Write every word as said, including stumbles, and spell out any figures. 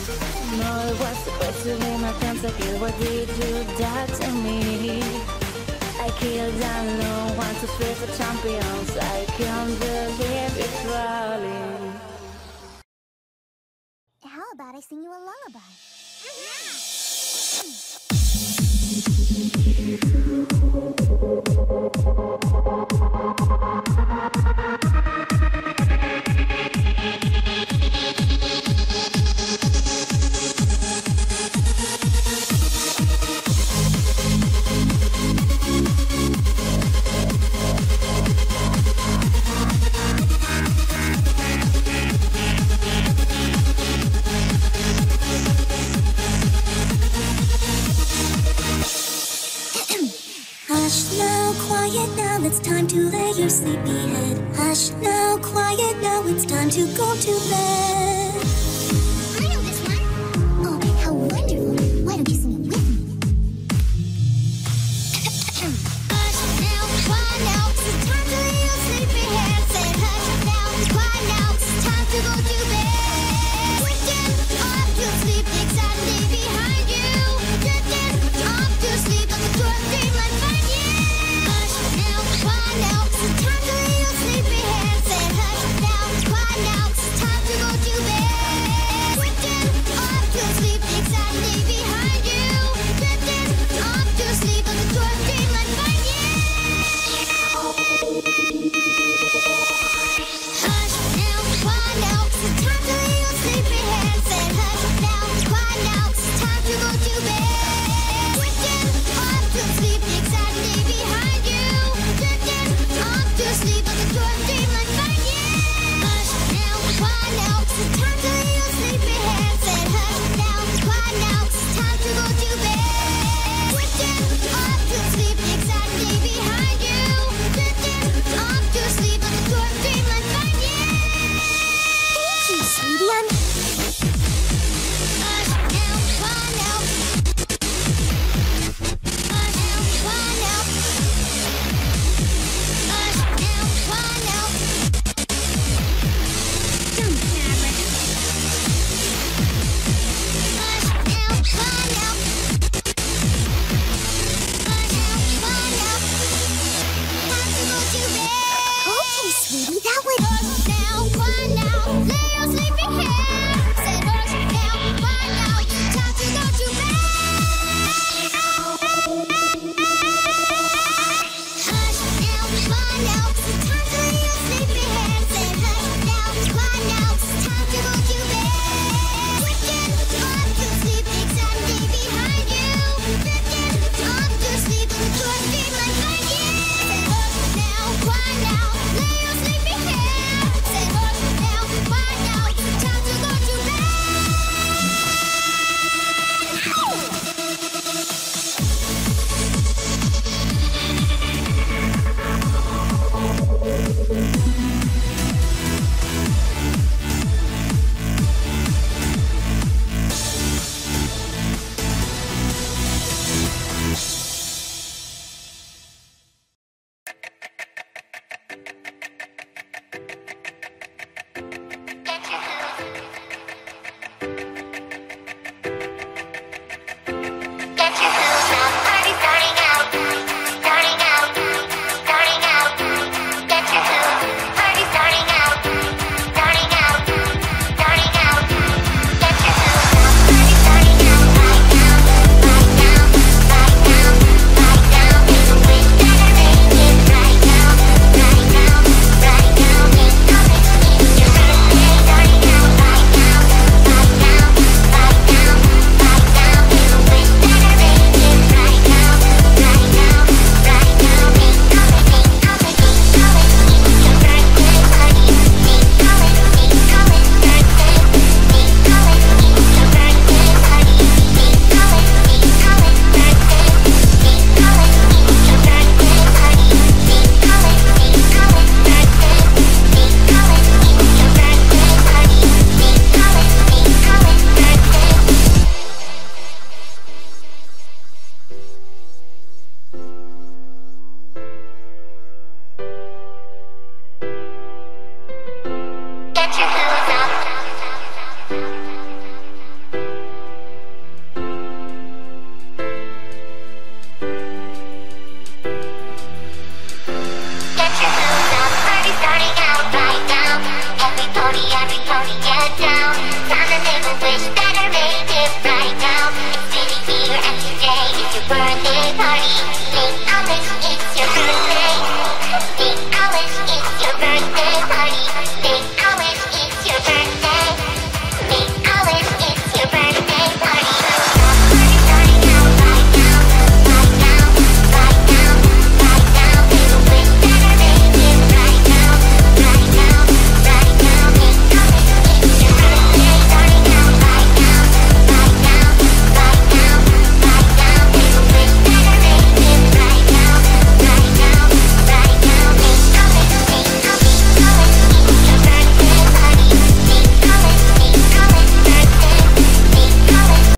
No, it was supposed to be my friends. I feel what they do that to me. I killed down no one to play for champions. I can't believe it's rolling. How about I sing you a lullaby? Quiet now, it's time to lay your sleepy head. Hush now, quiet now, it's time to go to bed.